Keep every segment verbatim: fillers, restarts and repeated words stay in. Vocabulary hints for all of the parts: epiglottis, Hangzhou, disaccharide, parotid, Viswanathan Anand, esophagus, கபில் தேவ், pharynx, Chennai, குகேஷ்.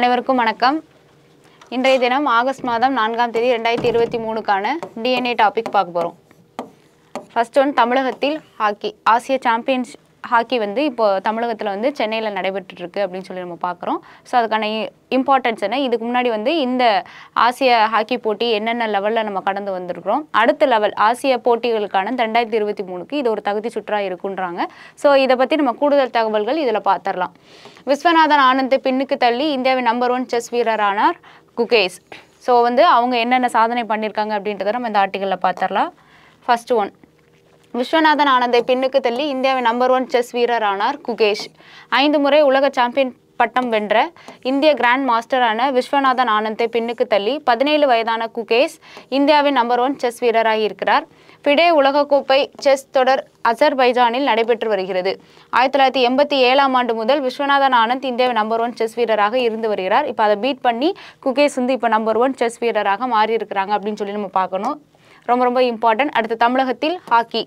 அனைவருக்கும் வணக்கம் இன்றைய தினம் ஆகஸ்ட் மாதம் நான்காம் தேதி இரண்டாயிரத்து இருபத்தி மூன்று கான டிஎன்ஏ டாபிக் பார்க்க போறோம் ஃபர்ஸ்ட் ஒன் தமிழகத்தில் ஹாக்கி ஆசியா சாம்பியன்ஸ் ஹாக்கி வந்து இப்போ தமிழகத்துல வந்து சென்னையில நடைபெற்றிட்டு இருக்கு அப்படி சொல்லி நம்ம பார்க்கறோம் சோ அதுக்கான இம்பார்ட்டன்ஸ் என்ன இதுக்கு முன்னாடி வந்து இந்த ஆசியா ஹாக்கி போட்டி என்னென்ன லெவல்ல நம்ம கடந்து வந்திருக்கோம் அடுத்த லெவல் ஆசியா போட்டிகளுக்கான இரண்டாயிரத்து இருபத்தி மூன்று க்கு இது ஒரு தகுதி சுற்றா இருக்குன்றாங்க சோ இத பத்தி நம்ம கூடுதல் தகவல்கள் இதல பார்த்தறலாம் விஸ்வநாதன் ஆனந்த் பின்னுக்கு தள்ளி இந்தியாவின் நம்பர் ஒன்று செஸ் வீரரானார் குகேஷ் சோ வந்து அவங்க என்னென்ன சாதனை பண்ணிருக்காங்க அப்படின்றத நம்ம இந்த ஆர்டிகல்ல பார்த்தறலாம் ஃபர்ஸ்ட் ஒன் Viswanathan Anand பின்னுக்கு தள்ளி இந்தியாவின் நம்பர் ஒன்று செஸ் வீரரானார் குகேஷ் ஐந்து முறை உலக சாம்பியன் பட்டம் வென்ற இந்திய கிராண்ட் மாஸ்டரான Viswanathan Anand பின்னுக்கு தள்ளி பதினேழு வயதான குகேஷ் இந்தியாவின் நம்பர் ஒன்று செஸ் வீரராகி இருக்கிறார் ஃபிடே உலக கோப்பை செஸ் தொடர் அஜர்பைஜானில் நடைபெற்று வருகிறது ஆயிரத்து தொள்ளாயிரத்து எண்பத்தி ஏழு ஆம் ஆண்டு முதல் Viswanathan Anand இந்தியாவின் நம்பர் ஒன்று செஸ் வீரராக இருந்து வருகிறார் இப்போ அதை பீட் பண்ணி குகேஷ் வந்து இப்போ நம்பர் ஒன்று செஸ் வீரராக மாறி இருக்காங்க அப்படினு சொல்லி நம்ம பார்க்கணும் ரொம்ப ரொம்ப இம்பார்ட்டன்ட் அடுத்து தமிழகத்தில் ஹாக்கி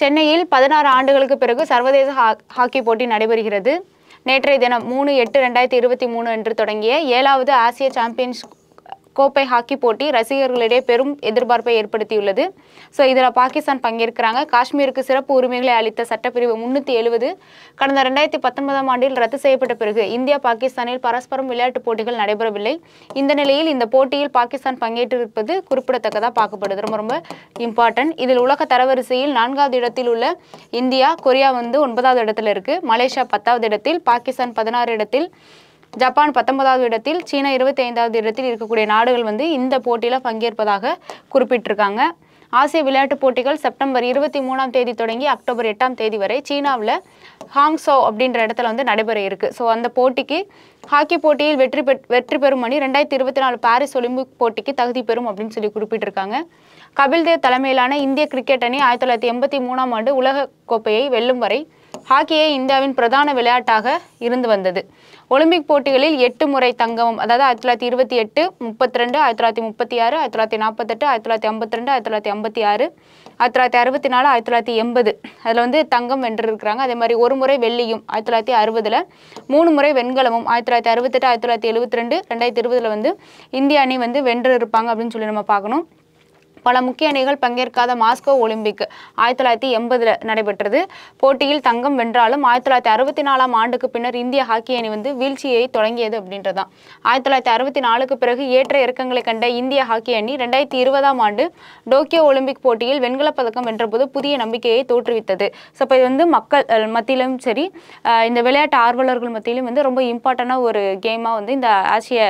சென்னையில் பதினாறு ஆண்டுகளுக்கு பிறகு சர்வதேச ஹாக்கி போட்டி நடைபெறுகிறது. நேற்றைய தினம் மூன்று எட்டு இரண்டாயிரத்து இருபத்தி மூன்று அன்று தொடங்கிய ஏழாவது ஆசிய சாம்பியன்ஸ் கோப்பை ஹாக்கி போட்டி ரசிகர்களிடையே பெரும் எதிர்பார்ப்பை ஏற்படுத்தியுள்ளது. சோ இதல பாகிஸ்தான் பங்கேற்கிறாங்க. காஷ்மீருக்கு சிறப்பு உரிமைகளை அளித்த சட்டப்பிரிவு முன்னூற்று எழுபது கடந்த இரண்டாயிரத்து பத்தொன்பது ஆம் ஆண்டில் ரத்து செய்யப்பட்ட பிறகு இந்தியா பாகிஸ்தானில் பரஸ்பரம் விளையாட்டு போட்டிகள் நடைபெறவில்லை. இந்த நிலையில் இந்த போட்டியில் பாகிஸ்தான் பங்கேற்றிருப்பது குறிப்பிடத்தக்கதா பார்க்கப்படுகிறது. ரொம்ப ரொம்ப இம்பார்ட்டன்ட். இதில் உலக தரவரிசையில் நான்காவது இடத்தில் உள்ள இந்தியா, கொரியா வந்து ஒன்பதாவது இடத்துல இருக்கு. மலேசியா பத்தாவது இடத்தில், பாகிஸ்தான் பதினாறாவது இடத்தில் Japan பத்தொன்பதாவது இடத்தில் சீனா இருபத்தைந்தாவது இடத்தில் இருக்கக்கூடிய நாடுகள் வந்து இந்த போட்டியில பங்கேற்பதாக குறிப்பிட்டிருக்காங்க. ஆசிய விளையாட்டு போட்டிகள் செப்டம்பர் இருபத்தி மூன்று ஆம் தேதி தொடங்கி அக்டோபர் எட்டு ஆம் தேதி வரை சீனாவுல Hangzhou அப்படிங்கற இடத்துல வந்து நடைபெற இருக்கு. சோ அந்த போட்டிக்கு ஹாக்கி போட்டியில் வெற்றி வெற்றி பெறும் அணி இரண்டாயிரத்து இருபத்தி நான்கு பாரிஸ் ஒலிம்பிக் போட்டிக்கு தகுதி பெறும் அப்படினு சொல்லி குறிப்பிட்டிருக்காங்க. கபில் தேவ் தலைமையிலான இந்திய கிரிக்கெட் அணி ஆயிரத்து தொள்ளாயிரத்து எண்பத்தி மூன்று ஆம் ஆண்டு உலக கோப்பையை வெல்லும் வரை ஹாக்கியே இந்தியாவின் பிரதான விளையாட்டாக இருந்து வந்தது. ஒலிம்பிக் போட்டிகளில் எட்டு முறை தங்கம் அதாவது ஆயிரத்து தொள்ளாயிரத்து இருபத்தி எட்டு, முப்பத்தி இரண்டு, ஆயிரத்து தொள்ளாயிரத்து முப்பத்தி ஆறு, ஆயிரத்து தொள்ளாயிரத்து நாற்பத்தெட்டு, ஆயிரத்து தொள்ளாயிரத்து ஐம்பத்தி இரண்டு, ஆயிரத்து தொள்ளாயிரத்து ஐம்பத்தி ஆறு, ஆயிரத்து தொள்ளாயிரத்து அறுபத்தி நான்கு, ஆயிரத்து தொள்ளாயிரத்து எண்பது அதுல வந்து தங்கம் வென்றிருக்காங்க. அதே மாதிரி ஒரு முறை வெள்ளியும் ஆயிரத்து தொள்ளாயிரத்து அறுபதுல, மூணு முறை வெண்கலமும் ஆயிரத்து தொள்ளாயிரத்து அறுபத்தெட்டு, ஆயிரத்து தொள்ளாயிரத்து எழுபத்தி இரண்டு, இரண்டாயிரத்து இருபதுல வந்து இந்திய அணி வந்து வென்றிருப்பாங்க அப்படினு சொல்லி நம்ம பார்க்கணும். பல முக்கிய அணிகள் பங்கேற்காத மாஸ்கோ ஒலிம்பிக் ஆயிரத்து தொள்ளாயிரத்து எண்பதுல நடைபெற்றது. போட்டியில் தங்கம் வென்றாலும் ஆயிரத்து தொள்ளாயிரத்து அறுபத்தி நான்கு ஆம் ஆண்டுக்கு பின்னர் இந்திய ஹாக்கி அணி வந்து வீழ்ச்சியை தொடங்கியது அப்படின்றதான். ஆயிரத்து தொள்ளாயிரத்து அறுபத்தி நான்கு க்கு பிறகு ஏற்ற இறக்கங்களை கண்ட இந்திய ஹாக்கி அணி இரண்டாயிரத்து இருபது ஆம் ஆண்டு டோக்கியோ ஒலிம்பிக் போட்டியில் வெண்கல பதக்கம் வென்றபோது புதிய நம்பிக்கையை தோற்றுவித்தது. சோ இது வந்து மக்கள் மத்தியிலும் சரி இந்த விளையாட்டு ஆர்வலர்கள் மத்தியிலும் வந்து ரொம்ப இம்பார்ட்டன்டான ஒரு கேமா வந்து இந்த ஆசிய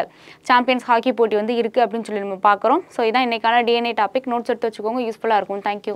சாம்பியன்ஸ் ஹாக்கி போட்டி வந்து இருக்கு அப்படினு சொல்லி நம்ம பார்க்கறோம். சோ இதான் இன்னைக்கான டிஎன்ஏ டாபிக். नोट्स எடுத்து வச்சுக்கோங்க யூஸ்புல்லா இருக்கும். Thank you